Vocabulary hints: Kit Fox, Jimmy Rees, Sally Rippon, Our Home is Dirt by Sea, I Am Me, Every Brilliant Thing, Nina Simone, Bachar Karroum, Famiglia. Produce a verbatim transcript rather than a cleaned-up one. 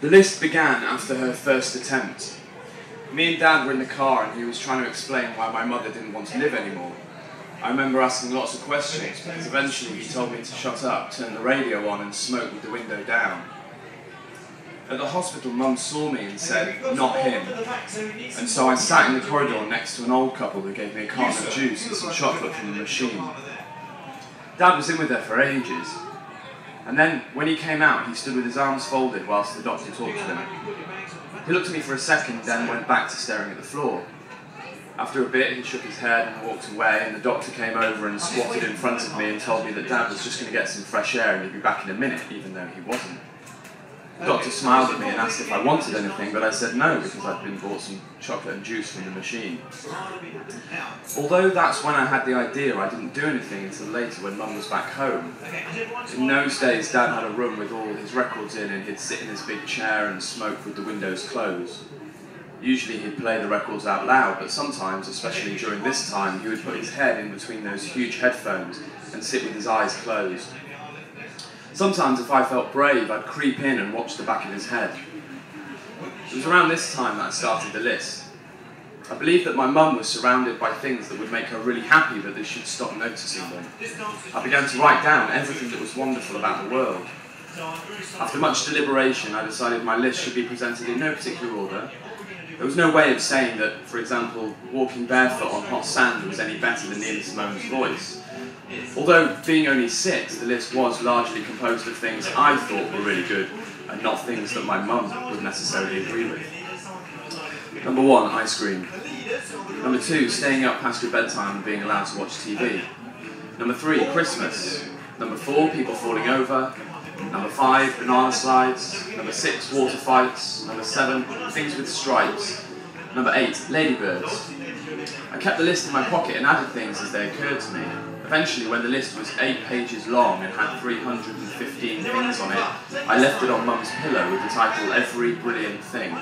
The list began after her first attempt. Me and Dad were in the car and he was trying to explain why my mother didn't want to live anymore. I remember asking lots of questions, but eventually he told me to shut up, turn the radio on and smoke with the window down. At the hospital, Mum saw me and said, "Not him." And so I sat in the corridor next to an old couple who gave me a carton of juice and some chocolate from the machine. Dad was in with her for ages. And then, when he came out, he stood with his arms folded whilst the doctor talked to him. He looked at me for a second, then went back to staring at the floor. After a bit, he shook his head and walked away, and the doctor came over and squatted in front of me and told me that Dad was just going to get some fresh air and he'd be back in a minute, even though he wasn't. The doctor smiled at me and asked if I wanted anything, but I said no, because I'd been bought some chocolate and juice from the machine. Although that's when I had the idea, I didn't do anything until later when Mum was back home. In those days, Dad had a room with all his records in, and he'd sit in his big chair and smoke with the windows closed. Usually he'd play the records out loud, but sometimes, especially during this time, he would put his head in between those huge headphones and sit with his eyes closed. Sometimes, if I felt brave, I'd creep in and watch the back of his head. It was around this time that I started the list. I believed that my mum was surrounded by things that would make her really happy, but that she'd stop noticing them. I began to write down everything that was wonderful about the world. After much deliberation, I decided my list should be presented in no particular order. There was no way of saying that, for example, walking barefoot on hot sand was any better than Nina Simone's voice. Although, being only six, the list was largely composed of things I thought were really good, and not things that my mum would necessarily agree with. Number one, ice cream. Number two, staying up past your bedtime and being allowed to watch T V. Number three, Christmas. Number four, people falling over. Number five, banana slides. Number six, water fights. Number seven, things with stripes. Number eight, ladybirds. I kept the list in my pocket and added things as they occurred to me. Eventually, when the list was eight pages long and had three hundred fifteen things on it, I left it on Mum's pillow with the title Every Brilliant Thing.